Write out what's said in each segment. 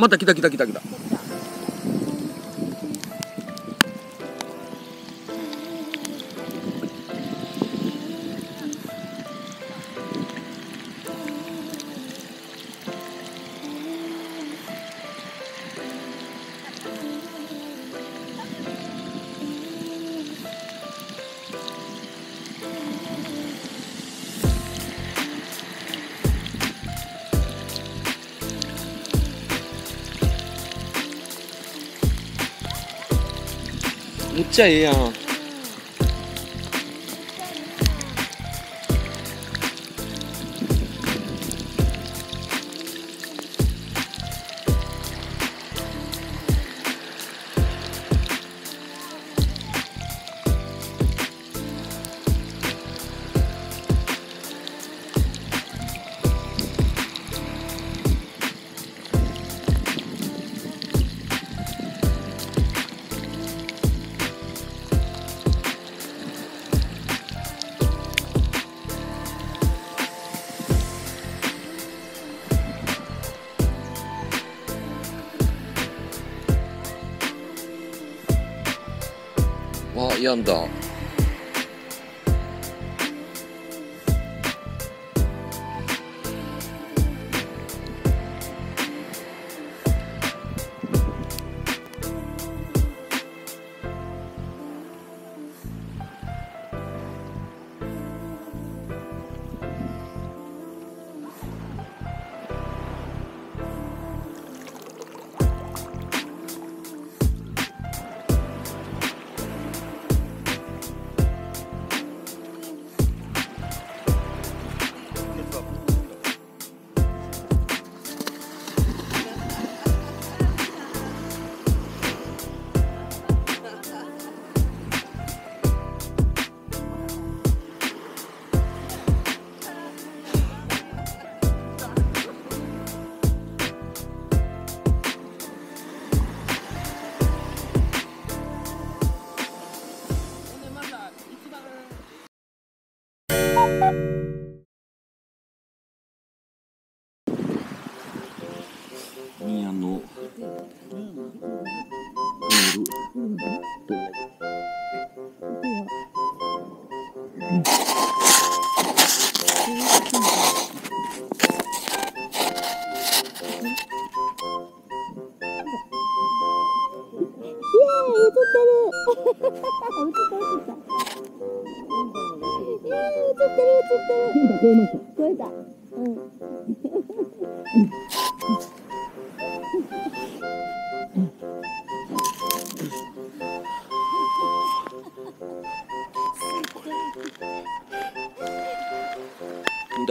また来た来た来た来た。めっちゃええやん。4度。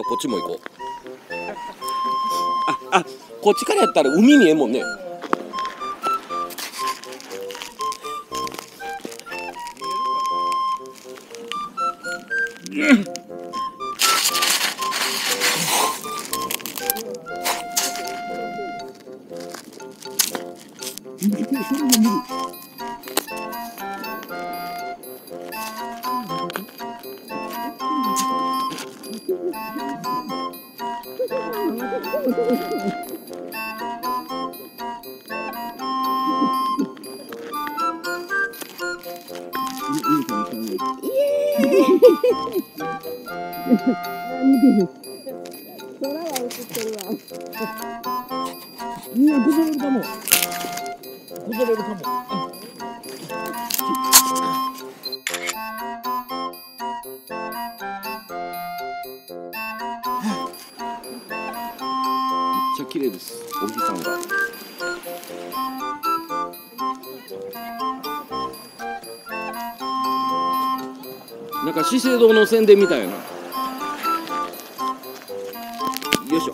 こっちも行こう。あ、こっちからやったら海見えんもんね。綺麗です。おじさんが。なんか資生堂の宣伝みたいな。よいしょ。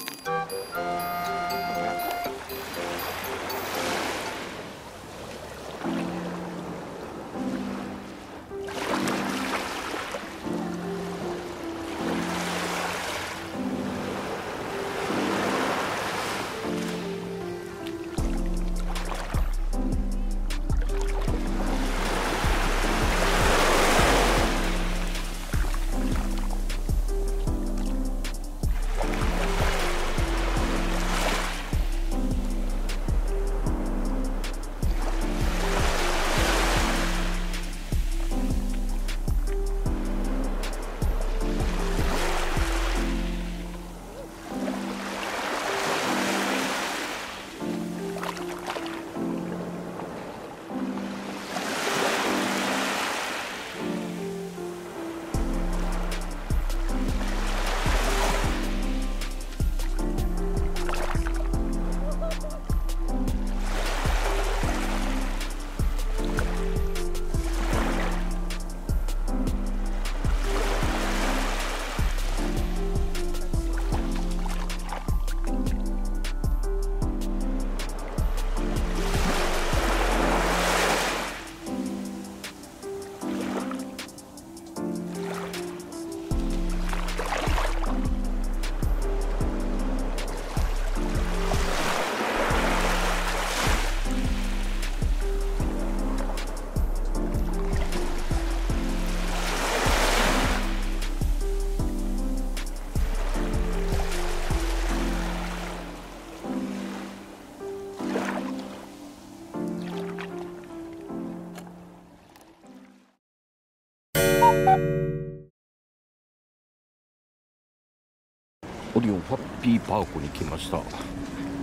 オリオンハッピーパークに来ました。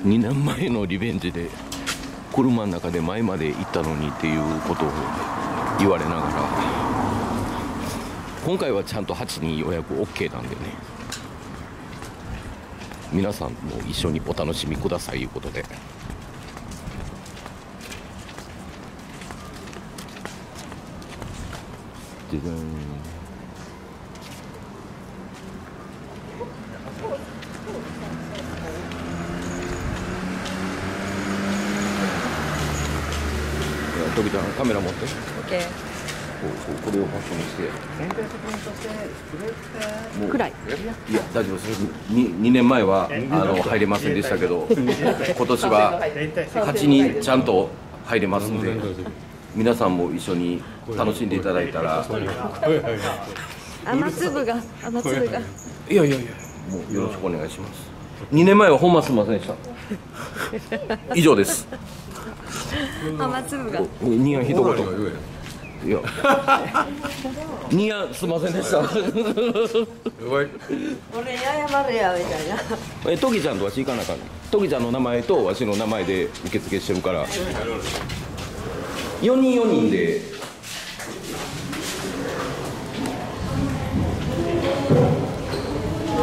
2年前のリベンジで車の中で前まで行ったのにっていうことを言われながら、今回はちゃんと8に予約 OK なんでね、皆さんも一緒にお楽しみくださいということで。じゃじゃん、とびちゃんカメラ持って。OK。これを確認して。全体的にとしてくらい。いや大丈夫です。2年前は入れませんでしたけど、今年は8人ちゃんと入れますんで、皆さんも一緒に楽しんでいただいたら。雨粒が。いやもうよろしくお願いします。2年前はほんますみませんでした。以上です。雨粒が。ニヤ一言。いや。ニヤすみませんでした。俺謝るやみたいな。トキちゃんとわし行かなあかん。トキちゃんの名前とわしの名前で受付してるから。4人で。ご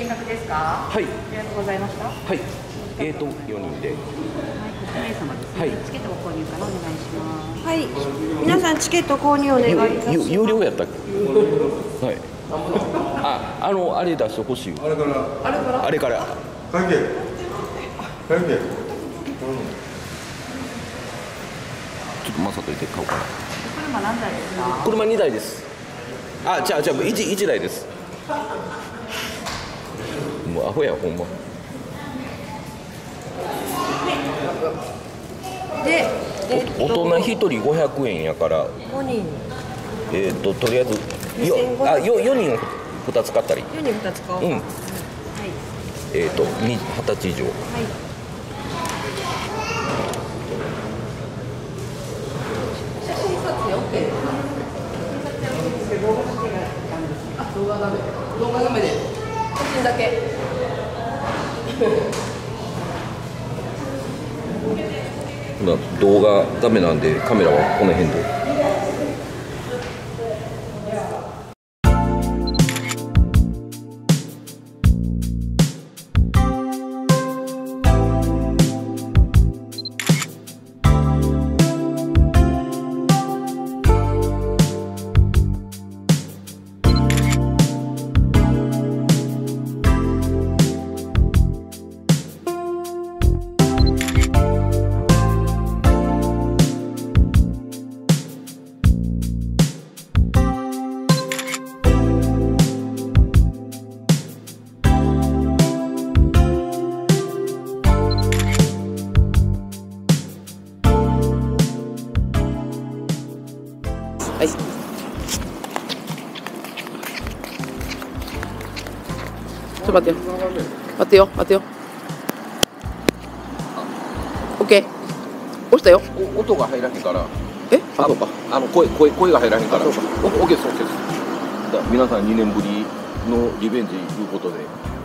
見学ですか。はい。ありがとうございました。はい。4人で。はい。チケット購入からお願いします。はい。皆さんチケット購入お願いいたします。有料やったっけ？はい。あれ出してほしい。あれから。関係。ちょっとマサといて買おうかな。車何台ですか？車2台です。あ、じゃあ1台です。もうアホやほんま。で、大人1人500円やから5人、とりあえず4人2つ買ったり、4人2つ買おう。うん、はい、20歳以上、はい、写真撮影 OK ですか？あ、動画ダメで写真だけ動画ダメなんで、カメラはこの辺で。待ってよ。オッケー。押したよ。音が入らへんから。え？あ、そうか。声が入らへんから。オッケーです、オッケーです。じゃあ皆さん2年ぶりのリベンジということで、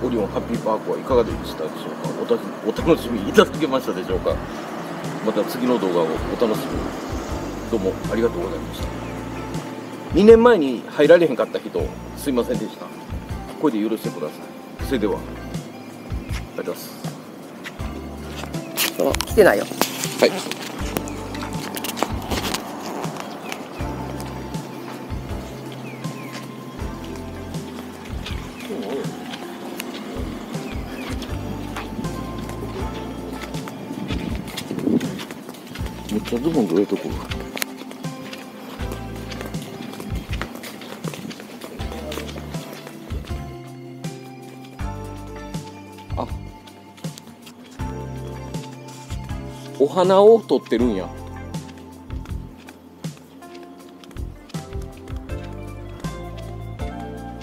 オリオンハッピーパークはいかがでしたでしょうか。お楽しみいただけましたでしょうか。また次の動画をお楽しみに。どうもありがとうございました。2年前に入られへんかった人、すいませんでした。これで許してください。それでは。ありがとうございます。来てないよ。はい。めっちゃズボンどういうところ。お花を取ってるんや。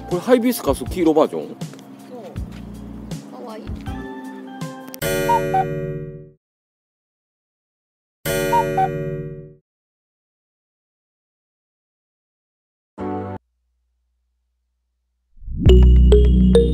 これハイビスカス黄色バージョン。そう。可愛い。